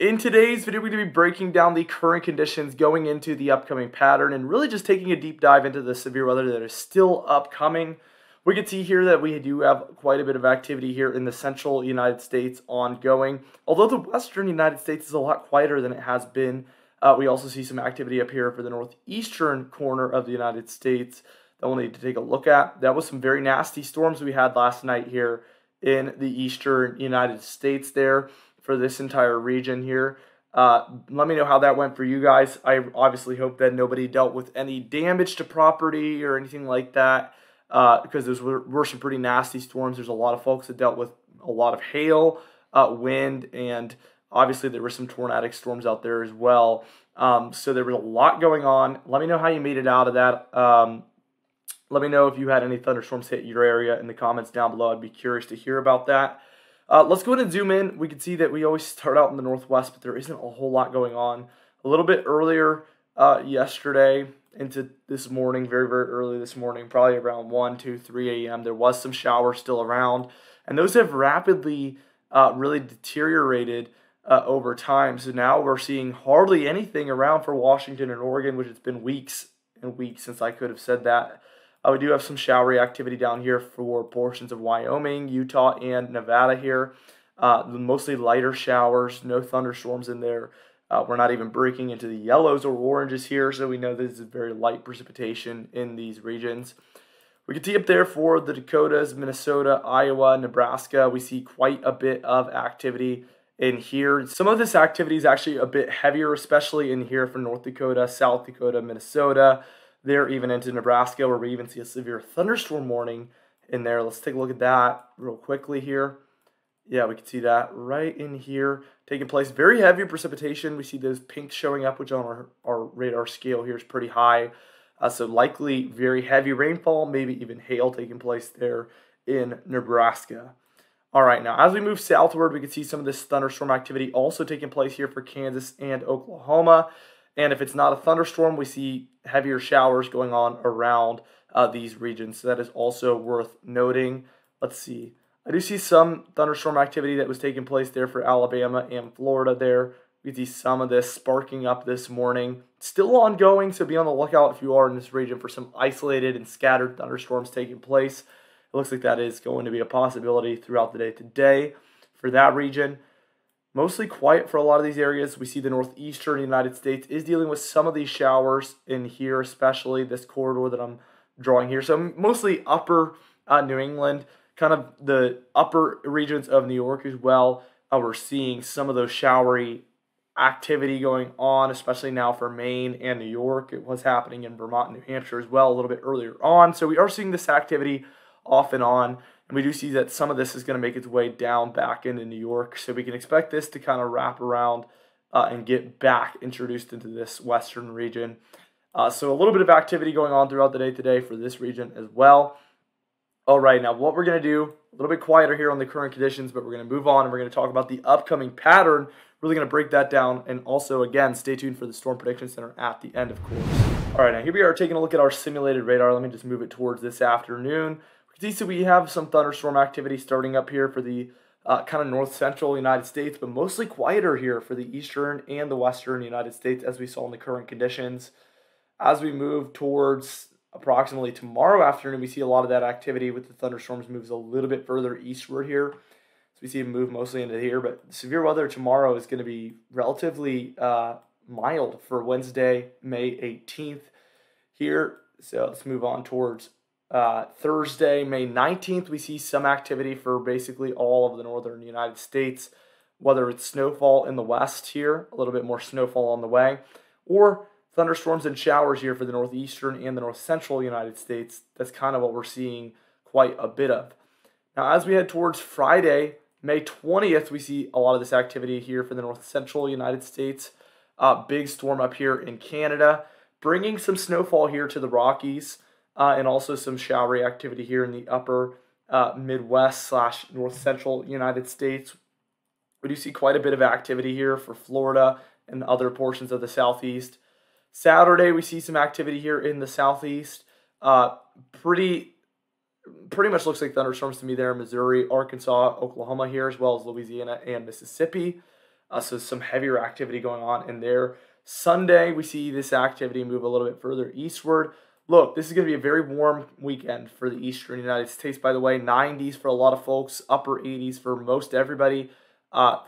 In today's video, we're going to be breaking down the current conditions going into the upcoming pattern and really just taking a deep dive into the severe weather that is still upcoming. We can see here that we do have quite a bit of activity here in the central United States ongoing, although the western United States is a lot quieter than it has been. We also see some activity up here for the northeastern corner of the United States that we'll need to take a look at. That was some very nasty storms we had last night here in the eastern United States there. For this entire region here. Let me know how that went for you guys. I obviously hope that nobody dealt with any damage to property or anything like that, because those were some pretty nasty storms. There's a lot of folks that dealt with a lot of hail, wind, and obviously there were some tornadic storms out there as well. So there was a lot going on. Let me know how you made it out of that. Let me know if you had any thunderstorms hit your area in the comments down below. I'd be curious to hear about that. Let's go ahead and zoom in. We can see that we always start out in the northwest, but there isn't a whole lot going on. A little bit earlier yesterday into this morning, very, very early this morning, probably around 1, 2, 3 a.m., there was some showers still around, and those have rapidly really deteriorated over time. So now we're seeing hardly anything around for Washington and Oregon, which it's been weeks and weeks since I could have said that. We do have some showery activity down here for portions of Wyoming, Utah, and Nevada here. Mostly lighter showers, no thunderstorms in there. We're not even breaking into the yellows or oranges here, so we know this is very light precipitation in these regions. We can see up there for the Dakotas, Minnesota, Iowa, Nebraska, we see quite a bit of activity in here. Some of this activity is actually a bit heavier, especially in here for North Dakota, South Dakota, Minnesota. There even into Nebraska, where we even see a severe thunderstorm warning in there. Let's take a look at that real quickly here. Yeah, we can see that right in here taking place. Very heavy precipitation. We see those pinks showing up, which on our radar scale here is pretty high. So likely very heavy rainfall, maybe even hail taking place there in Nebraska. All right, now as we move southward, we can see some of this thunderstorm activity also taking place here for Kansas and Oklahoma. And if it's not a thunderstorm, we see heavier showers going on around these regions. So that is also worth noting. Let's see. I do see some thunderstorm activity that was taking place there for Alabama and Florida there. We see some of this sparking up this morning. It's still ongoing, so be on the lookout if you are in this region for some isolated and scattered thunderstorms taking place. It looks like that is going to be a possibility throughout the day today for that region. Mostly quiet for a lot of these areas. We see the northeastern United States is dealing with some of these showers in here, especially this corridor that I'm drawing here. So mostly upper New England, kind of the upper regions of New York as well. We're seeing some of those showery activity going on, especially now for Maine and New York. It was happening in Vermont and New Hampshire as well a little bit earlier on. So we are seeing this activity off and on. And we do see that some of this is going to make its way down back into New York. So we can expect this to kind of wrap around and get back introduced into this western region. So a little bit of activity going on throughout the day today for this region as well. All right, now what we're going to do, a little bit quieter here on the current conditions, but we're going to move on and we're going to talk about the upcoming pattern. Really going to break that down. And also, again, stay tuned for the Storm Prediction Center at the end, of course. All right, now here we are taking a look at our simulated radar. Let me just move it towards this afternoon. So we have some thunderstorm activity starting up here for the kind of north central United States, but mostly quieter here for the eastern and the western United States as we saw in the current conditions. As we move towards approximately tomorrow afternoon, we see a lot of that activity with the thunderstorms moves a little bit further eastward here. So we see it move mostly into here, but severe weather tomorrow is going to be relatively mild for Wednesday, May 18th here. So let's move on towards Thursday, May 19th, we see some activity for basically all of the northern United States, whether it's snowfall in the west here, a little bit more snowfall on the way, or thunderstorms and showers here for the northeastern and the north central United States. That's kind of what we're seeing quite a bit of. Now, as we head towards Friday, May 20th, we see a lot of this activity here for the north central United States. Big storm up here in Canada, bringing some snowfall here to the Rockies. And also some showery activity here in the upper Midwest / north central United States. We do see quite a bit of activity here for Florida and other portions of the southeast. Saturday, we see some activity here in the southeast. Pretty much looks like thunderstorms to me there in Missouri, Arkansas, Oklahoma here, as well as Louisiana and Mississippi. So some heavier activity going on in there. Sunday, we see this activity move a little bit further eastward. Look, this is going to be a very warm weekend for the eastern United States, by the way. 90s for a lot of folks, upper 80s for most everybody.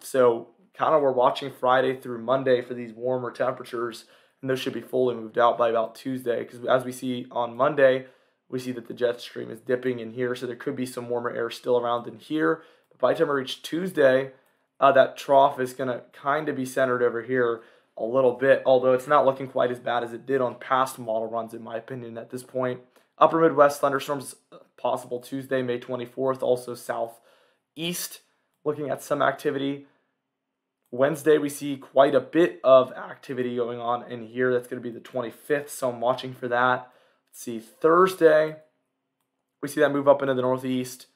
So kind of we're watching Friday through Monday for these warmer temperatures, and those should be fully moved out by about Tuesday, because as we see on Monday, we see that the jet stream is dipping in here, so there could be some warmer air still around in here. But by the time we reach Tuesday, that trough is going to kind of be centered over here a little bit, although it's not looking quite as bad as it did on past model runs, in my opinion, at this point. Upper Midwest thunderstorms possible Tuesday, May 24th, also southeast, looking at some activity. Wednesday, we see quite a bit of activity going on in here. That's going to be the 25th, so I'm watching for that. Let's see, Thursday, we see that move up into the northeast,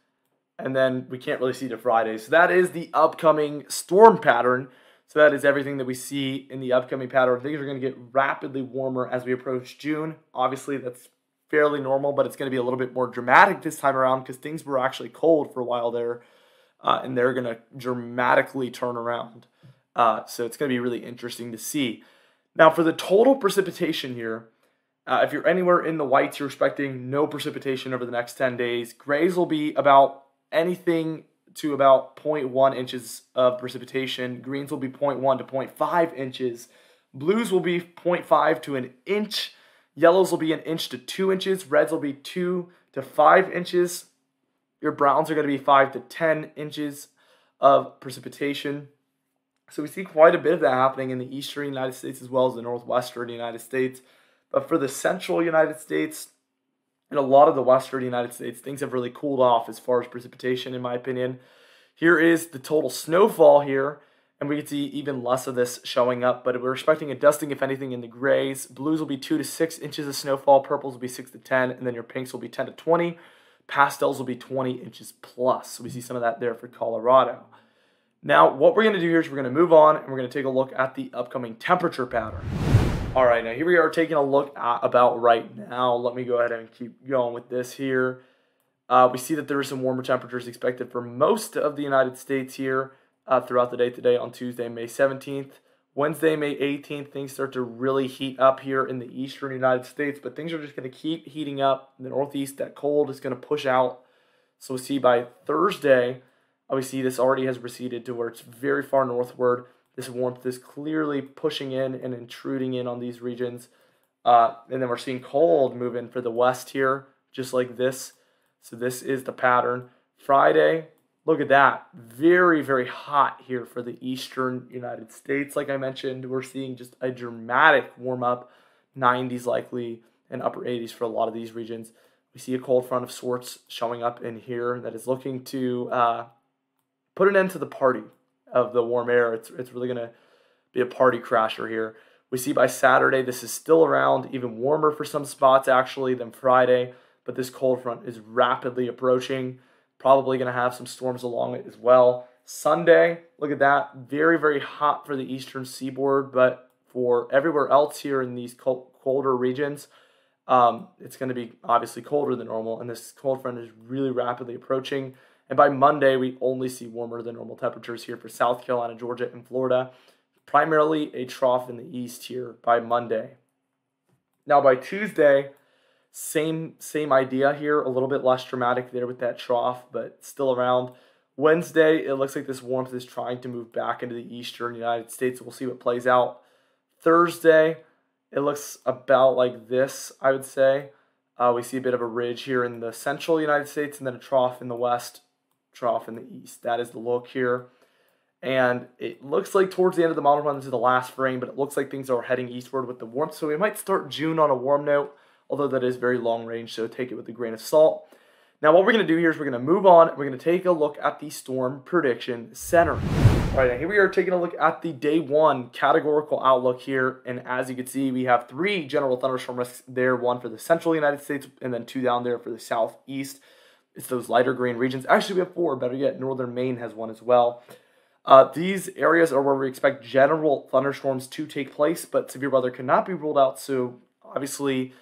and then we can't really see to Friday. So that is the upcoming storm pattern. So that is everything that we see in the upcoming pattern. Things are going to get rapidly warmer as we approach June. Obviously, that's fairly normal, but it's going to be a little bit more dramatic this time around because things were actually cold for a while there, and they're going to dramatically turn around. So it's going to be really interesting to see. Now, for the total precipitation here, if you're anywhere in the whites, you're expecting no precipitation over the next 10 days. Grays will be about anything to about 0.1 inches of precipitation. Greens will be 0.1 to 0.5 inches. Blues will be 0.5 to an inch. Yellows will be an inch to 2 inches. Reds will be 2 to 5 inches. Your browns are going to be 5 to 10 inches of precipitation. So we see quite a bit of that happening in the eastern United States as well as the northwestern United States. But for the central United States, in a lot of the western United States, things have really cooled off as far as precipitation, in my opinion. Here is the total snowfall here, and we can see even less of this showing up, but we're expecting a dusting, if anything, in the grays. Blues will be 2 to 6 inches of snowfall, purples will be 6 to 10, and then your pinks will be 10 to 20. Pastels will be 20 inches plus. So we see some of that there for Colorado. Now, what we're going to do here is we're going to move on, and we're going to take a look at the upcoming temperature pattern. All right, now here we are taking a look at about right now. Let me go ahead and keep going with this here. We see that there are some warmer temperatures expected for most of the United States here throughout the day today on Tuesday, May 17th. Wednesday, May 18th, things start to really heat up here in the eastern United States, but things are just going to keep heating up. In the northeast, that cold is going to push out. So we see by Thursday, we see this already has receded to where it's very far northward. This warmth is clearly pushing in and intruding in on these regions. And then we're seeing cold move in for the west here, just like this. So this is the pattern. Friday, look at that. Very, very hot here for the eastern United States. Like I mentioned, we're seeing just a dramatic warm-up, 90s likely, and upper 80s for a lot of these regions. We see a cold front of sorts showing up in here that is looking to put an end to the party of the warm air. It's really going to be a party crasher here. We see by Saturday, this is still around, even warmer for some spots actually than Friday, but this cold front is rapidly approaching, probably going to have some storms along it as well. Sunday, look at that, very, very hot for the eastern seaboard, but for everywhere else here in these colder regions, it's going to be obviously colder than normal, and this cold front is really rapidly approaching. And by Monday, we only see warmer than normal temperatures here for South Carolina, Georgia, and Florida. Primarily a trough in the east here by Monday. Now by Tuesday, same idea here, a little bit less dramatic there with that trough, but still around. Wednesday, it looks like this warmth is trying to move back into the eastern United States. We'll see what plays out. Thursday, it looks about like this, I would say. We see a bit of a ridge here in the central United States and then a trough in the west, trough in the east. That is the look here, and it looks like towards the end of the model run into the last frame, but it looks like things are heading eastward with the warmth, so we might start June on a warm note, although that is very long range, so take it with a grain of salt. Now what we're going to do here is we're going to move on, and we're going to take a look at the Storm Prediction Center. All right, now here we are taking a look at the Day 1 Categorical Outlook here, and as you can see, we have 3 general thunderstorm risks there, one for the central United States, and then 2 down there for the southeast. It's those lighter green regions. Actually, we have 4. Better yet, northern Maine has one as well. These areas are where we expect general thunderstorms to take place, but severe weather cannot be ruled out, so obviously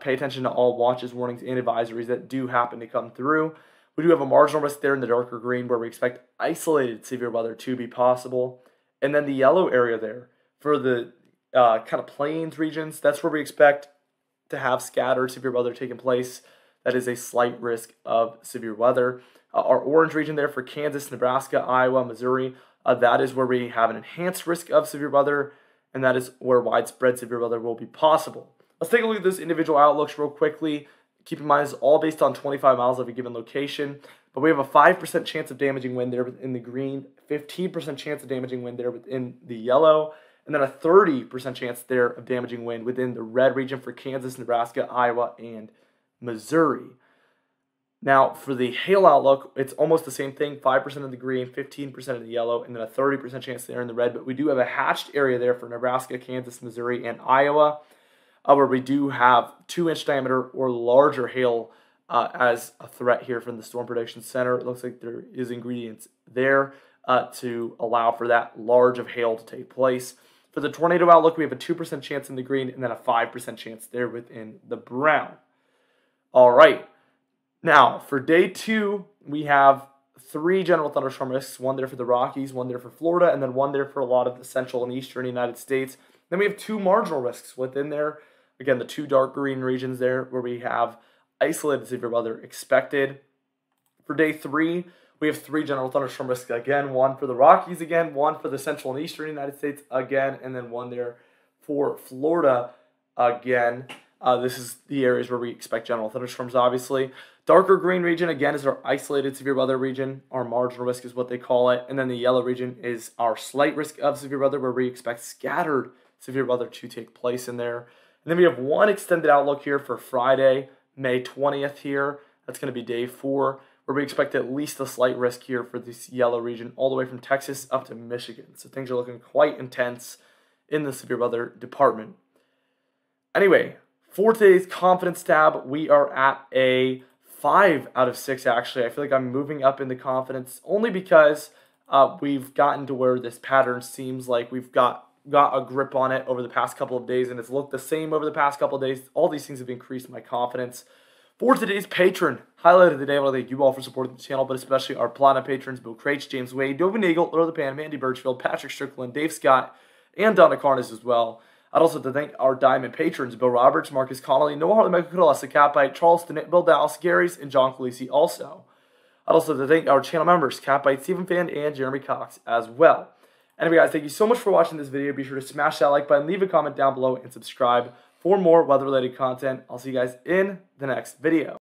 pay attention to all watches, warnings, and advisories that do happen to come through. We do have a marginal risk there in the darker green where we expect isolated severe weather to be possible. And then the yellow area there for the kind of plains regions, that's where we expect to have scattered severe weather taking place. That is a slight risk of severe weather. Our orange region there for Kansas, Nebraska, Iowa, Missouri, that is where we have an enhanced risk of severe weather, and that is where widespread severe weather will be possible. Let's take a look at those individual outlooks real quickly. Keep in mind, it's all based on 25 miles of a given location, but we have a 5% chance of damaging wind there within the green, 15% chance of damaging wind there within the yellow, and then a 30% chance there of damaging wind within the red region for Kansas, Nebraska, Iowa, and Missouri. Now, for the hail outlook, it's almost the same thing, 5% in the green, 15% in the yellow, and then a 30% chance there in the red, but we do have a hatched area there for Nebraska, Kansas, Missouri, and Iowa, where we do have 2-inch diameter or larger hail as a threat here from the Storm Prediction Center. It looks like there is ingredients there to allow for that large of hail to take place. For the tornado outlook, we have a 2% chance in the green and then a 5% chance there within the brown. All right. Now, for day two, we have 3 general thunderstorm risks, one there for the Rockies, one there for Florida, and then one there for a lot of the central and eastern United States. Then we have 2 marginal risks within there. Again, the 2 dark green regions there where we have isolated severe weather expected. For day three, we have 3 general thunderstorm risks again, one for the Rockies again, one for the central and eastern United States again, and then one there for Florida again. This is the areas where we expect general thunderstorms, obviously. Darker green region, again, is our isolated severe weather region. Our marginal risk is what they call it. And then the yellow region is our slight risk of severe weather, where we expect scattered severe weather to take place in there. And then we have 1 extended outlook here for Friday, May 20th here. That's going to be day 4, where we expect at least a slight risk here for this yellow region, all the way from Texas up to Michigan. So things are looking quite intense in the severe weather department. Anyway, for today's confidence tab, we are at a 5 out of 6, actually. I feel like I'm moving up in the confidence only because we've gotten to where this pattern seems like we've got a grip on it over the past couple of days, and it's looked the same over the past couple of days. All these things have increased my confidence. For today's patron highlight of the day, I want to thank you all for supporting the channel, but especially our Platinum patrons, Bill Craich, James Wade, Dovin Nagel, Earl the Pan, Mandy Birchfield, Patrick Strickland, Dave Scott, and Donna Carnes as well. I'd also like to thank our Diamond patrons, Bill Roberts, Marcus Connolly, Noah Hartley, Michael Kudelas, the Catbite, Charles Dennett, Bill Dallas, Gary's, and John Khaleesi also. I'd also like to thank our channel members, Catbite, Stephen Fan, and Jeremy Cox as well. Anyway, guys, thank you so much for watching this video. Be sure to smash that like button, leave a comment down below, and subscribe for more weather-related content. I'll see you guys in the next video.